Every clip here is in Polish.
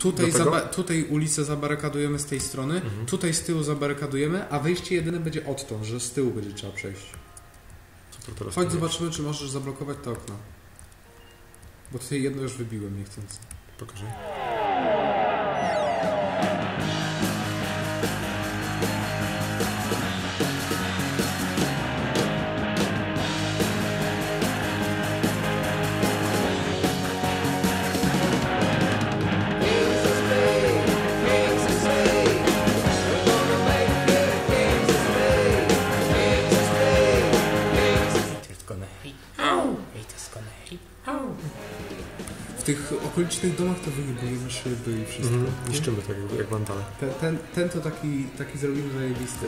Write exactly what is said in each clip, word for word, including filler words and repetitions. Tutaj, zaba tutaj ulicę zabarykadujemy z tej strony, mhm. tutaj z tyłu zabarykadujemy, a wyjście jedyne będzie odtąd, że z tyłu będzie trzeba przejść. Co to teraz Chodź zobaczymy, czy możesz zablokować to okno. Bo tutaj jedno już wybiłem niechcący. Pokażę. W tych okolicznych domach to wyjebujemy szyby i wszystko. Mm, niszczymy tak jak wandale. Ten, ten, ten to taki, taki zrobimy zajebisty.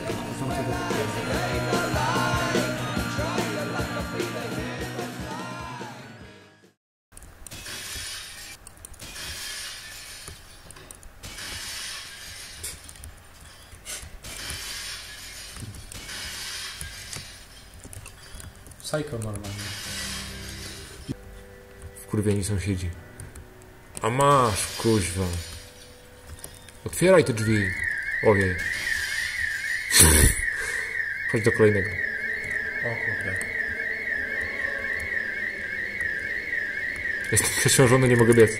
Psycho normalnie. Wkurwieni sąsiedzi. A masz, kuźwa. Otwieraj te drzwi. Ojej. Chodź do kolejnego. O kurde. Jestem przeciążony, nie mogę biec.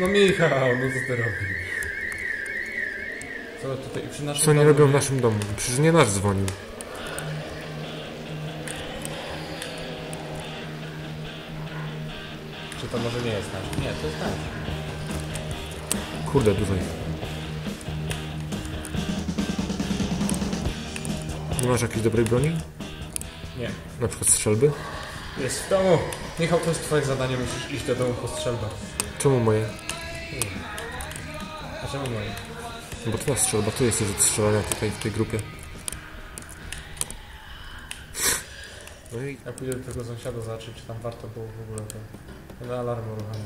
No Michał, no co ty robisz? Co tutaj przy naszym Co oni domu... robią w naszym domu? Przecież nie nasz dzwonił. Czy to może nie jest nasz? Nie, to jest nasz. Kurde, dużo jest. Nie masz jakiejś dobrej broni? Nie. Na przykład strzelby? Jest w domu. Michał, to jest twoje zadanie, musisz iść do domu po strzelbę. Czemu moje? Hmm. A czemu moje? No bo twoja strzelba, tu jesteś od strzelania tutaj w tej grupie. No i... Ja pójdę do tego sąsiada zobaczyć, czy tam warto było w ogóle to... Na alarm uruchamiać.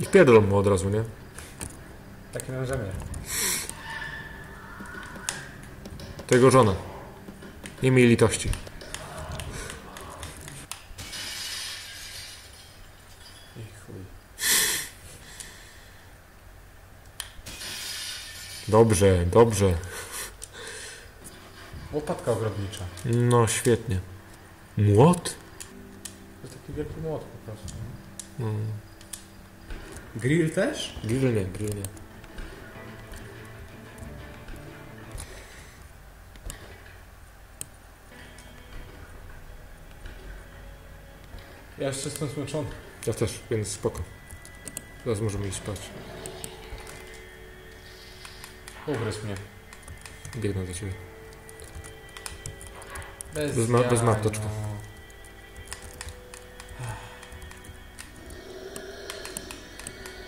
I wpierdolą mu od razu, nie? Takie mam zamiar. To jego żona. Nie miej litości. I chuj. Dobrze, dobrze. Łopatka ogrodnicza. No świetnie. Młot? Wielki młot po prostu. Mm. Grill też? Grill nie, grill nie. Ja jeszcze jestem zmęczony. Ja też, więc spoko. Teraz możemy iść spać. Ugryz mnie. Biegnę do ciebie. Bez, bez, ma bez maptoczka. No.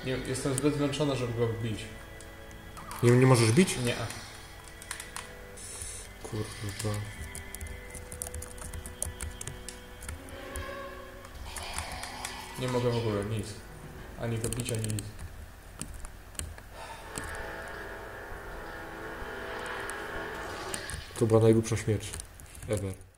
Nie, jestem zbyt zmęczona, żeby go bić. Nie, nie możesz bić? Nie. Kurwa. Nie mogę w ogóle nic. Ani go bić, ani nic. To była najgłupsza śmierć ever.